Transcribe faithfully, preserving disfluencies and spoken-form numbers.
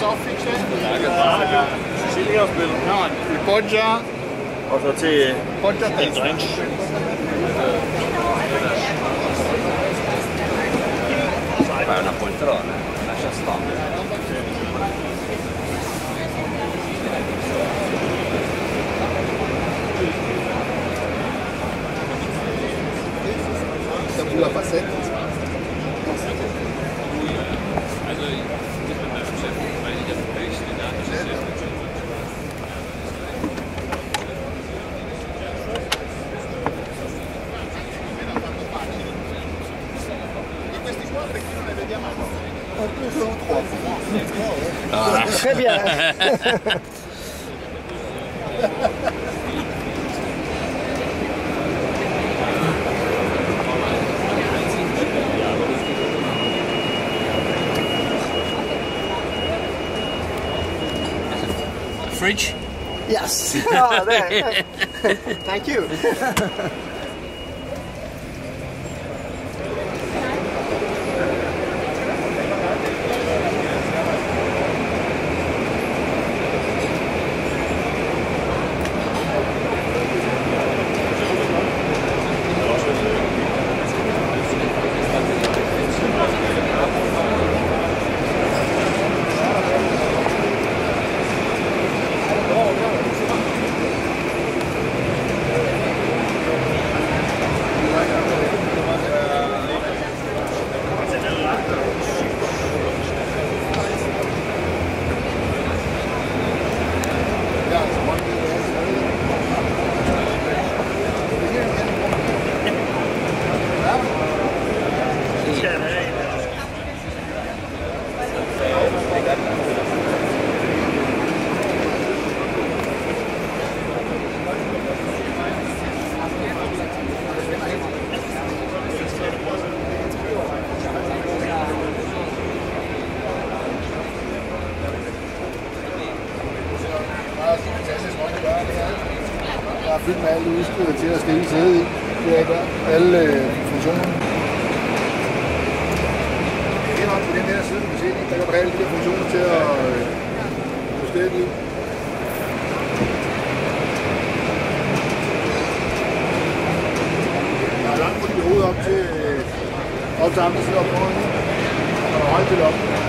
soffice, lagerpakke, siciliafspil, poggia, og så til poggia drench. Fai una poltrona, lascia stare. La passetta. Ah. Très bien. Fridge? Yes. Oh, there. Thank you. Jeg er fyldt med alle udstyret til at stille sæde i. Det er der. Alle funktionerne. Det er nok på den her side, du kan se, der kan være alle de der funktioner til at justere det i. Der er langt på dit hoved op til opsammelsen op på hånden. Og der er højt til op.